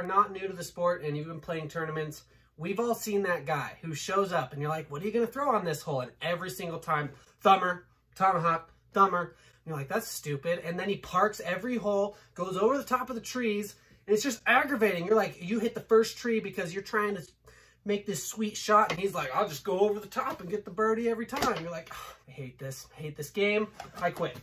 are not new to the sport and you've been playing tournaments, we've all seen that guy who shows up and you're like, what are you going to throw on this hole? And every single time, thumber, tomahawk, thumber. And you're like, that's stupid. And then he parks every hole, goes over the top of the trees, and it's just aggravating. You're like, you hit the first tree because you're trying to make this sweet shot, and he's like, I'll just go over the top and get the birdie every time. You're like, oh, I hate this game, I quit.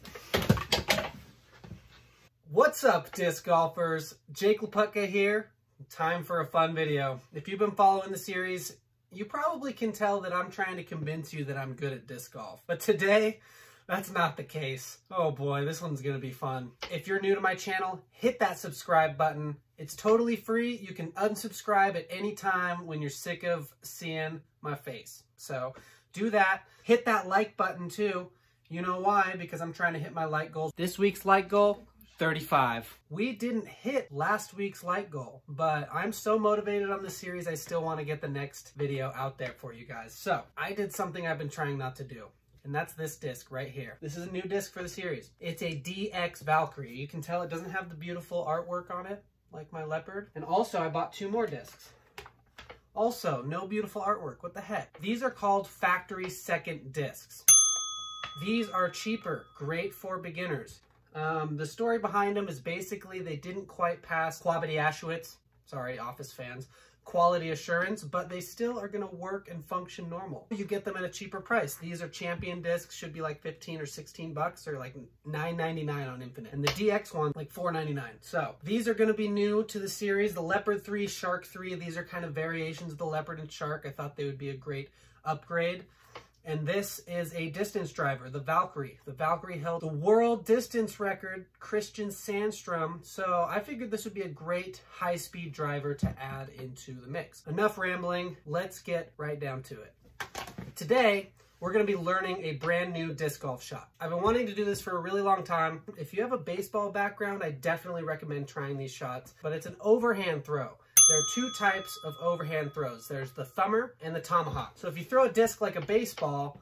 What's up, disc golfers? Jake LaPutka here. Time for a fun video. If you've been following the series, you probably can tell that I'm trying to convince you that I'm good at disc golf. But today, that's not the case. Oh boy, this one's gonna be fun. If you're new to my channel, hit that subscribe button. It's totally free. You can unsubscribe at any time when you're sick of seeing my face. So do that. Hit that like button too. You know why? Because I'm trying to hit my like goals. This week's like goal, 35. We didn't hit last week's like goal, but I'm so motivated on this series, I still wanna get the next video out there for you guys. So I did something I've been trying not to do. And that's this disc right here. This is a new disc for the series. It's a DX Valkyrie. You can tell it doesn't have the beautiful artwork on it, like my Leopard. And also, I bought two more discs. Also, no beautiful artwork. What the heck? These are called factory second discs. These are cheaper, great for beginners. The story behind them is basically they didn't quite pass Quality Assurance. Sorry, Office fans. Quality assurance, but they still are going to work and function normal. You get them at a cheaper price. These are champion discs, should be like 15 or 16 bucks or like $9.99 on Infinite. And the DX one, like $4.99. So these are going to be new to the series. The Leopard 3, Shark 3, these are kind of variations of the Leopard and Shark. I thought they would be a great upgrade. And this is a distance driver, the Valkyrie. The Valkyrie held the world distance record, Christian Sandström. So I figured this would be a great high-speed driver to add into the mix. Enough rambling, let's get right down to it. Today, we're gonna be learning a brand new disc golf shot. I've been wanting to do this for a really long time. If you have a baseball background, I definitely recommend trying these shots, but it's an overhand throw. There are two types of overhand throws. There's the thumber and the tomahawk. So if you throw a disc like a baseball,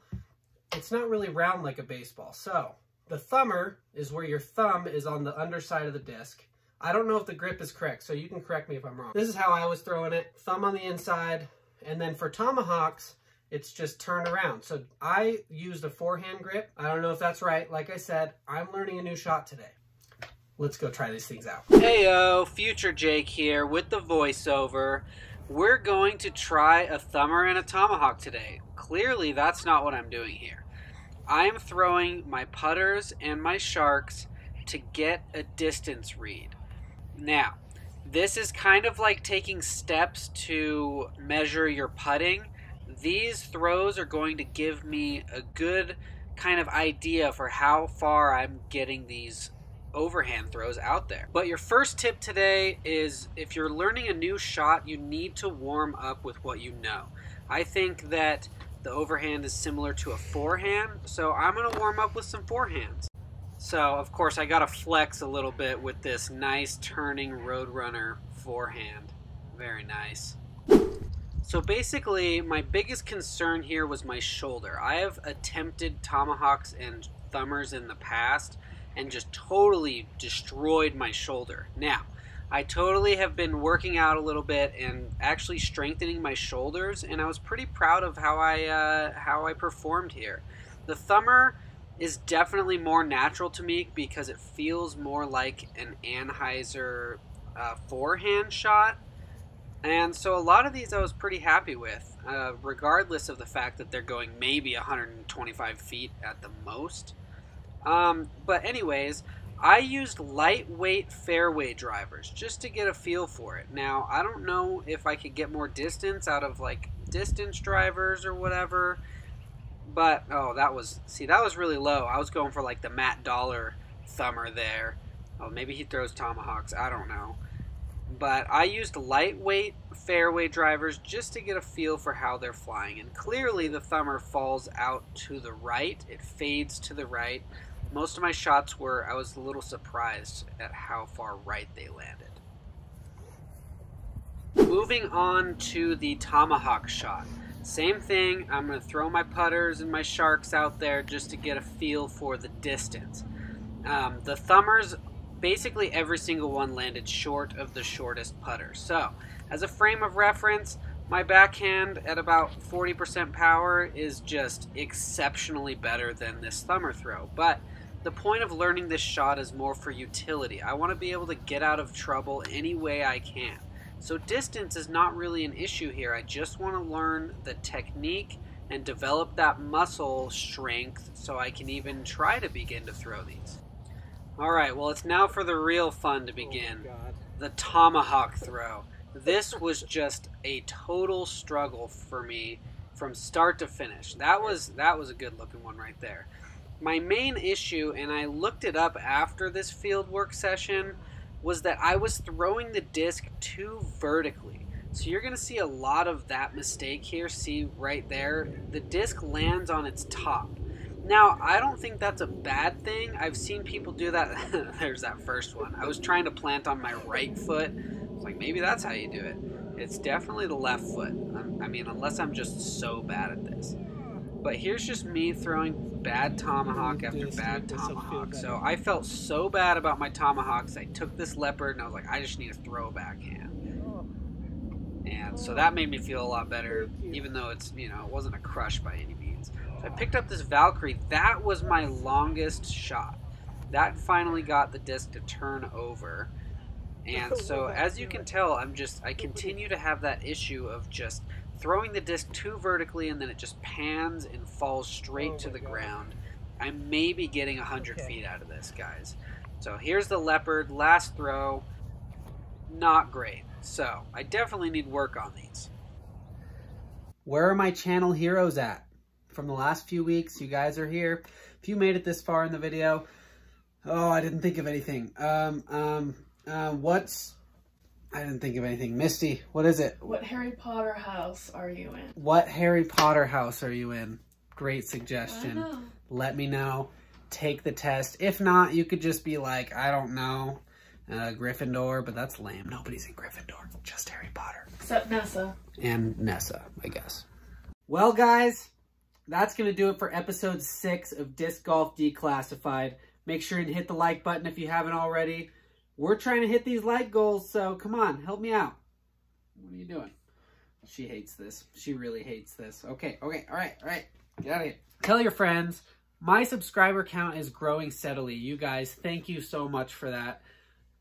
it's not really round like a baseball. So the thumber is where your thumb is on the underside of the disc. I don't know if the grip is correct, so you can correct me if I'm wrong. This is how I was throwing it, thumb on the inside. And then for tomahawks, it's just turn around. So I used a forehand grip. I don't know if that's right. Like I said, I'm learning a new shot today. Let's go try these things out. Heyo, Future Jake here with the voiceover. We're going to try a thumber and a tomahawk today. Clearly, that's not what I'm doing here. I'm throwing my putters and my sharks to get a distance read. Now, this is kind of like taking steps to measure your putting. These throws are going to give me a good kind of idea for how far I'm getting these overhand throws out there. But your first tip today is if you're learning a new shot, you need to warm up with what you know. I think that the overhand is similar to a forehand, so I'm gonna warm up with some forehands. So of course I gotta flex a little bit with this nice turning Roadrunner forehand. Very nice. So basically my biggest concern here was my shoulder. I have attempted tomahawks and thumbers in the past and just totally destroyed my shoulder. Now, I totally have been working out a little bit and actually strengthening my shoulders, and I was pretty proud of how I performed here. The thumber is definitely more natural to me because it feels more like an Anheuser forehand shot, and so a lot of these I was pretty happy with, regardless of the fact that they're going maybe 125 feet at the most. But anyways, I used lightweight fairway drivers just to get a feel for it. Now, I don't know if I could get more distance out of like distance drivers or whatever, but, oh, that was really low. I was going for like the Matt Dollar thumber there. Oh, maybe he throws tomahawks. I don't know. But I used lightweight fairway drivers just to get a feel for how they're flying. And clearly the thumber falls out to the right. It fades to the right. Most of my shots were, I was a little surprised at how far right they landed. Moving on to the tomahawk shot. Same thing, I'm going to throw my putters and my sharks out there just to get a feel for the distance. The thumbers basically every single one landed short of the shortest putter. So as a frame of reference, my backhand at about 40% power is just exceptionally better than this thumber throw. But the point of learning this shot is more for utility. I want to be able to get out of trouble any way I can. So distance is not really an issue here. I just want to learn the technique and develop that muscle strength so I can even try to begin to throw these. All right, well, it's now for the real fun to begin. Oh my God. The tomahawk throw. This was just a total struggle for me from start to finish. That was a good looking one right there. My main issue, and I looked it up after this field work session, was that I was throwing the disc too vertically. So you're gonna see a lot of that mistake here. See right there, the disc lands on its top. Now, I don't think that's a bad thing. I've seen people do that. There's that first one. I was trying to plant on my right foot. It's like, maybe that's how you do it. It's definitely the left foot. I mean, unless I'm just so bad at this. But here's just me throwing bad tomahawk after bad tomahawk. So I felt so bad about my tomahawks. I took this Leopard and I was like, I just need to throw a backhand. And so that made me feel a lot better, even though it's, you know, it wasn't a crush by any means. So I picked up this Valkyrie. That was my longest shot. That finally got the disc to turn over. And so as you can tell, I continue to have that issue of just throwing the disc too vertically and then it just pans and falls straight to the ground. I may be getting 100 feet out of this, guys. So here's the Leopard, last throw, not great. So I definitely need work on these. Where are my channel heroes at? From the last few weeks, you guys are here. If you made it this far in the video, oh, I didn't think of anything. I didn't think of anything. Misty, what is it? What Harry Potter house are you in? What Harry Potter house are you in? Great suggestion. Let me know. Take the test. If not, you could just be like, I don't know, Gryffindor, but that's lame. Nobody's in Gryffindor, just Harry Potter. Except Nessa. And Nessa, I guess. Well, guys, that's going to do it for episode 6 of Disc Golf Declassified. Make sure to hit the like button if you haven't already. We're trying to hit these like goals, so come on, help me out. What are you doing? She hates this. She really hates this. Okay, all right. Get out of here. Tell your friends. My subscriber count is growing steadily. You guys, thank you so much for that.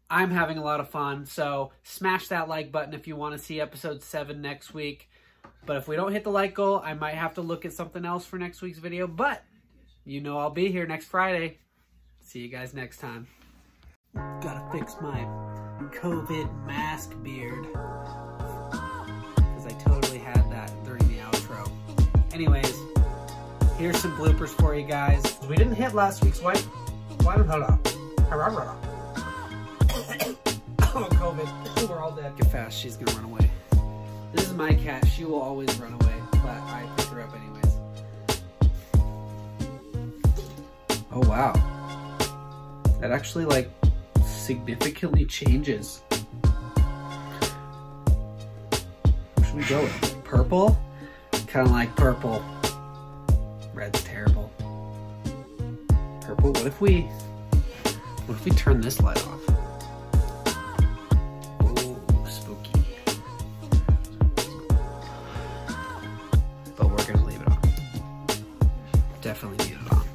I'm having a lot of fun, so smash that like button if you want to see episode 7 next week. But if we don't hit the like goal, I might have to look at something else for next week's video. But you know I'll be here next Friday. See you guys next time. Gotta fix my COVID mask beard. Because I totally had that during the outro. Anyways, here's some bloopers for you guys. We didn't hit last week's white. Why don't hold up? Oh, COVID. We're all dead. Get fast. She's gonna run away. This is my cat. She will always run away. But I pick her up anyways. Oh, wow. That actually, like, significantly changes. What should we go with? Purple? Kind of like purple. Red's terrible. Purple, what if we turn this light off? Oh, spooky. But we're gonna leave it on. Definitely leave it on.